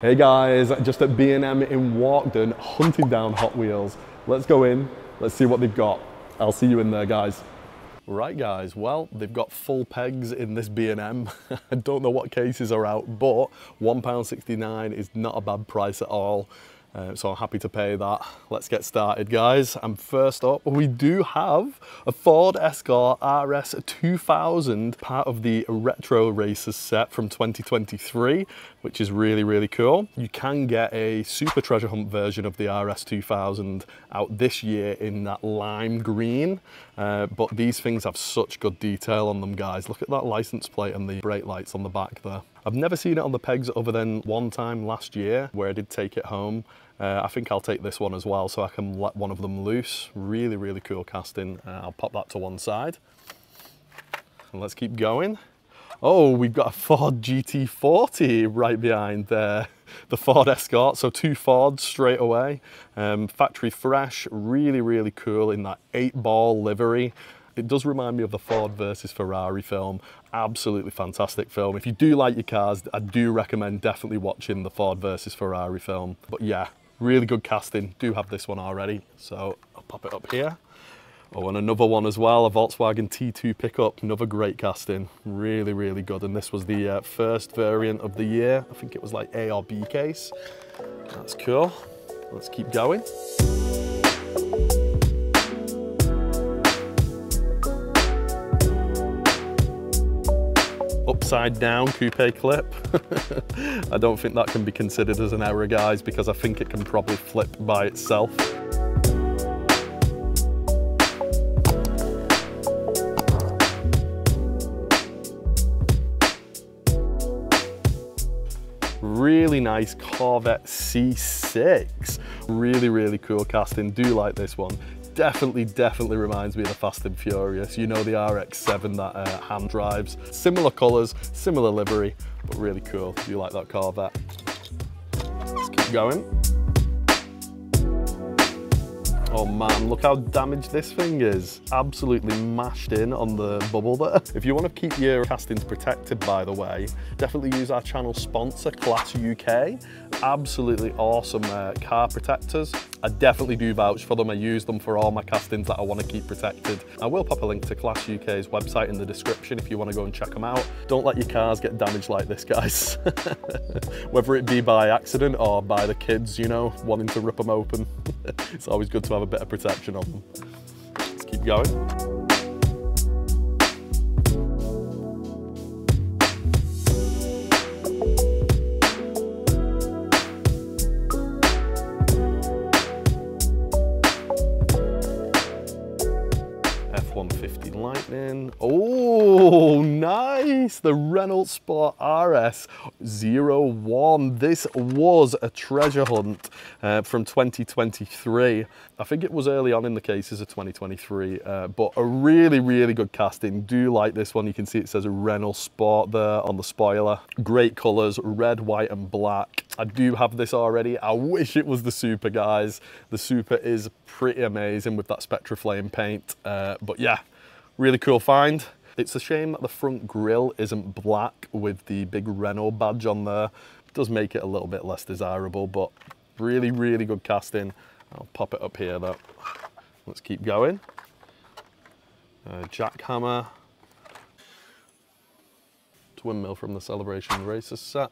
Hey guys, just at B&M in Walkden, hunting down Hot Wheels. Let's go in, let's see what they've got. I'll see you in there, guys. Right guys, well, they've got full pegs in this B&M. I don't know what cases are out, but £1.69 is not a bad price at all. So I'm happy to pay that. Let's get started, guys. And first up, we do have a Ford Escort RS 2000, part of the Retro Racers set from 2023, which is really, really cool. You can get a Super Treasure Hunt version of the RS 2000 out this year in that lime green. But these things have such good detail on them, guys. Look at that license plate and the brake lights on the back there. I've never seen it on the pegs other than one time last year where I did take it home. I think I'll take this one as well so I can let one of them loose. Really, really cool casting. I'll pop that to one side. And let's keep going. Oh, we've got a Ford GT40 right behind there. The Ford Escort, so two Fords straight away. Factory fresh, really, really cool in that 8-ball livery. It does remind me of the Ford versus Ferrari film. Absolutely fantastic film. If you do like your cars, I do recommend definitely watching the Ford versus Ferrari film. But yeah, really good casting. Do have this one already, so I'll pop it up here. Oh, and another one as well, a Volkswagen T2 pickup. Another great casting. Really, really good. And this was the first variant of the year. I think it was like A or B case. That's cool. Let's keep going. Upside down coupe clip. I don't think that can be considered as an error, guys, because I think it can probably flip by itself. Really nice Corvette C6. Really, really cool casting. Do like this one. Definitely reminds me of the Fast and Furious. You know, the RX-7 that hand drives. Similar colours, similar livery, but really cool. Do you like that Corvette? Let's keep going. Oh man, look how damaged this thing is. Absolutely mashed in on the bubble there. If you want to keep your castings protected, by the way, definitely use our channel sponsor, KLAS UK. Absolutely awesome car protectors. I definitely do vouch for them. I use them for all my castings that I want to keep protected. I will pop a link to KLAS UK's website in the description if you want to go and check them out. Don't let your cars get damaged like this, guys. Whether it be by accident or by the kids, you know, wanting to rip them open. It's always good to have a bit of protection on them. Let's keep going. F-150 Lightning. Oh, nice! The Renault Sport RS 01. This was a treasure hunt from 2023. I think it was early on in the cases of 2023, but a really, really good casting. Do like this one. You can see it says Renault Sport there on the spoiler. Great colours, red, white and black. I do have this already. I wish it was the Super, guys. The Super is pretty amazing with that Spectra Flame paint, but yeah, really cool find. It's a shame that the front grille isn't black with the big Renault badge on there. It does make it a little bit less desirable, but really, really good casting. I'll pop it up here though. Let's keep going. Jackhammer. Twin Mill from the Celebration Racers set.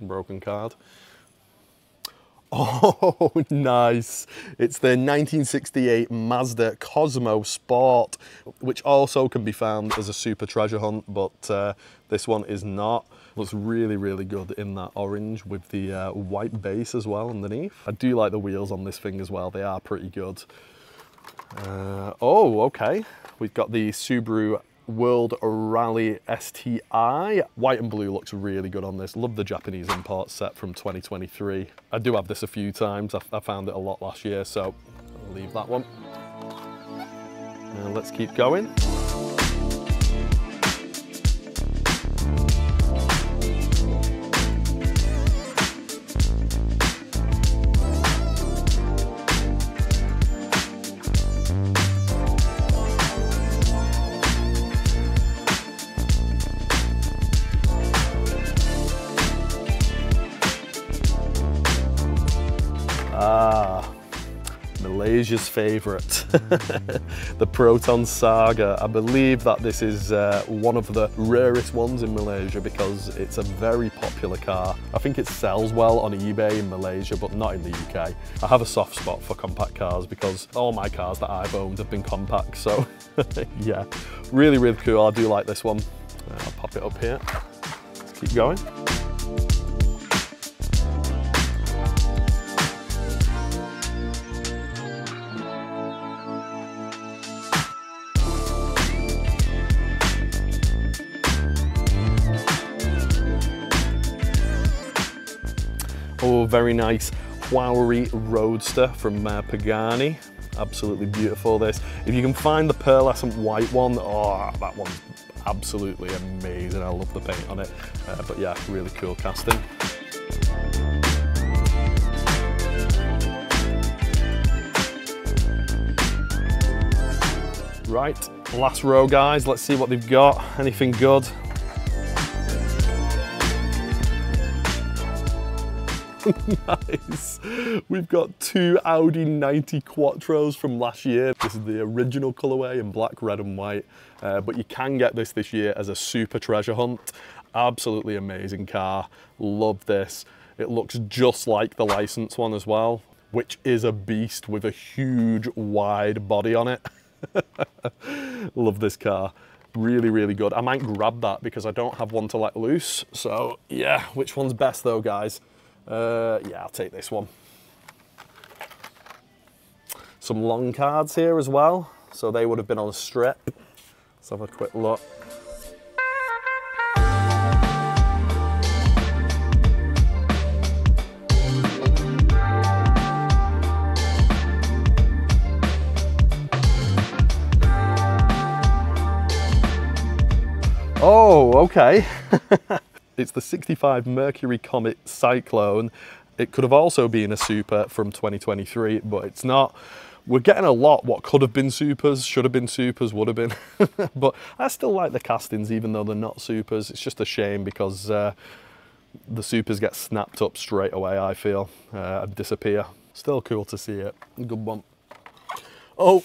Broken card. Oh, nice. It's the 1968 Mazda Cosmo Sport, which also can be found as a Super treasure hunt, but this one is not. Looks really, really good in that orange with the white base as well underneath. I do like the wheels on this thing as well. They are pretty good. Oh, okay. We've got the Subaru World Rally STI. White and blue looks really good on this. Love the Japanese import set from 2023. I do have this a few times. I found it a lot last year, so I'll leave that one. And let's keep going. Asia's favourite, the Proton Saga. I believe that this is one of the rarest ones in Malaysia because it's a very popular car. I think it sells well on eBay in Malaysia, but not in the UK. I have a soft spot for compact cars because all my cars that I've owned have been compact, so yeah, really, really cool. I do like this one. I'll pop it up here, keep going. Oh, very nice Huayra Roadster from Pagani. Absolutely beautiful, this. If you can find the pearlescent white one, oh, that one's absolutely amazing. I love the paint on it. But yeah, really cool casting. Right, last row, guys. Let's see what they've got. Anything good? Nice. We've got two Audi 90 Quattros from last year. This is the original colourway in black, red and white. But you can get this year as a super treasure hunt. Absolutely amazing car. Love this. It looks just like the licensed one as well, which is a beast with a huge wide body on it. Love this car. Really, really good. I might grab that because I don't have one to let loose. So yeah, which one's best though, guys? Yeah, I'll take this one. Some long cards here as well, so they would have been on a strip. Let's have a quick look. Oh, okay. It's the 65 Mercury Comet Cyclone. It could have also been a Super from 2023, but it's not. We're getting a lot what could have been Supers, should have been Supers, would have been. But I still like the castings, even though they're not Supers. It's just a shame because the Supers get snapped up straight away, I feel, and disappear. Still cool to see it. Good one. Oh.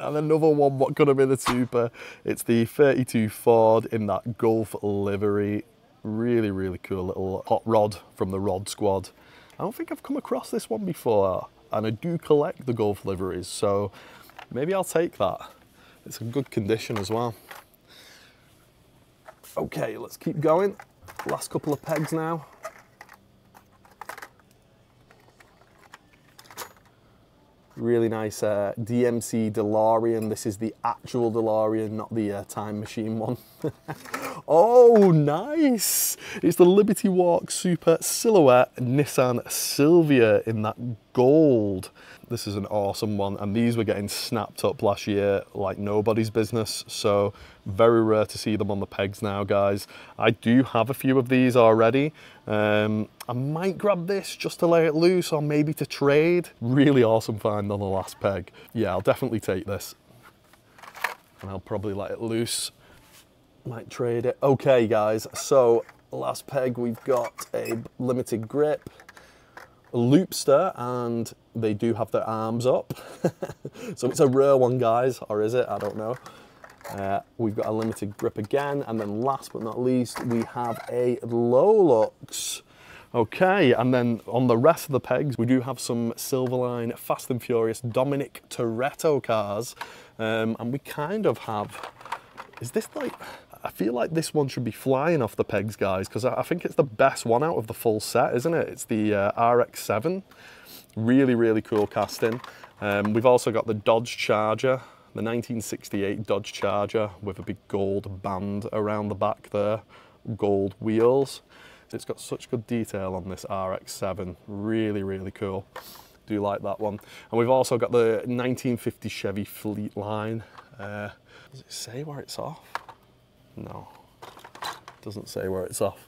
And another one, what could have been a Super? It's the 32 Ford in that Gulf livery. Really, really cool little hot rod from the Rod Squad. I don't think I've come across this one before, and I do collect the Gulf liveries, so maybe I'll take that. It's in good condition as well. Okay, let's keep going. Last couple of pegs now. Really nice DMC DeLorean. This is the actual DeLorean, not the time machine one. Oh, nice. It's the Liberty Walk Super Silhouette Nissan Silvia in that gold. This is an awesome one. And these were getting snapped up last year like nobody's business. So very rare to see them on the pegs now, guys. I do have a few of these already. I might grab this just to lay it loose or maybe to trade. Really awesome find on the last peg. Yeah, I'll definitely take this. And I'll probably let it loose. Might trade it. Okay, guys. So last peg, we've got a limited grip, a Loopster, and they do have their arms up. So it's a rare one, guys, or is it? I don't know. We've got a limited grip again, and then last but not least, we have a Lolux. Okay, and then on the rest of the pegs, we do have some Silverline Fast and Furious Dominic Toretto cars, and we kind of have... Is this like... I feel like this one should be flying off the pegs, guys, because I think it's the best one out of the full set, isn't it? It's the RX-7. Really, really cool casting. We've also got the Dodge Charger, the 1968 Dodge Charger with a big gold band around the back there, gold wheels. It's got such good detail on this RX-7. Really, really cool. Do like that one. And we've also got the 1950 Chevy Fleetline. Does it say where it's off? No, doesn't say where it's off.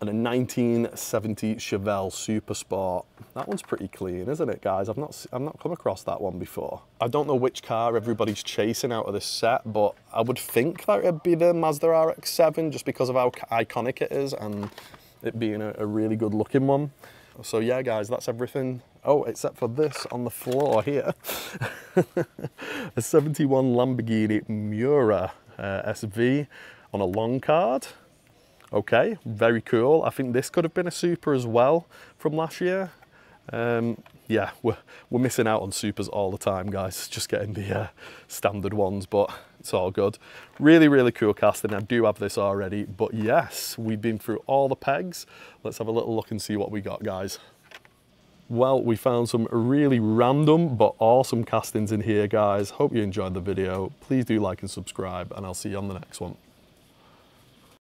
And a 1970 Chevelle Super Sport. That one's pretty clean, isn't it, guys? I've not come across that one before. I don't know which car everybody's chasing out of this set, but I would think that it'd be the Mazda RX-7 just because of how iconic it is and it being a really good looking one. So yeah guys, that's everything. Oh, except for this on the floor here. A 71 Lamborghini Miura SV on a long card. Okay, very cool. I think this could have been a Super as well from last year. Yeah, we're missing out on Supers all the time, guys. Just getting the standard ones, but it's all good. Really, really cool casting. I do have this already, but yes, we've been through all the pegs. Let's have a little look and see what we got, guys. Well, we found some really random but awesome castings in here, guys. Hope you enjoyed the video. Please do like and subscribe, and I'll see you on the next one.